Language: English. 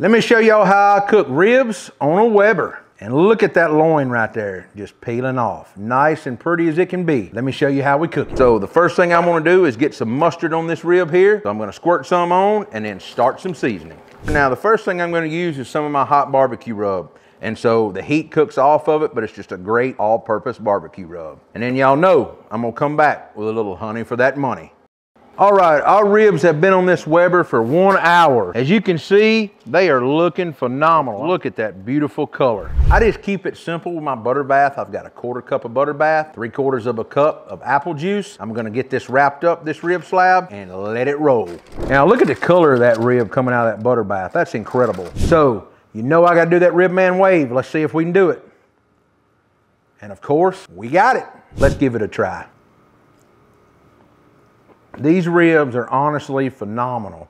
Let me show y'all how I cook ribs on a Weber. And look at that loin right there, just peeling off. Nice and pretty as it can be. Let me show you how we cook it. So the first thing I'm gonna do is get some mustard on this rib here. So I'm gonna squirt some on and then start some seasoning. Now the first thing I'm gonna use is some of my hot barbecue rub. And so the heat cooks off of it, but it's just a great all-purpose barbecue rub. And then y'all know, I'm gonna come back with a little honey for that money. All right, our ribs have been on this Weber for 1 hour. As you can see, they are looking phenomenal. Look at that beautiful color. I just keep it simple with my butter bath. I've got a 1/4 cup of butter bath, 3/4 of a cup of apple juice. I'm gonna get this wrapped up, this rib slab, and let it roll. Now look at the color of that rib coming out of that butter bath. That's incredible. So, you know I gotta do that rib man wave. Let's see if we can do it. And of course, we got it. Let's give it a try. These ribs are honestly phenomenal.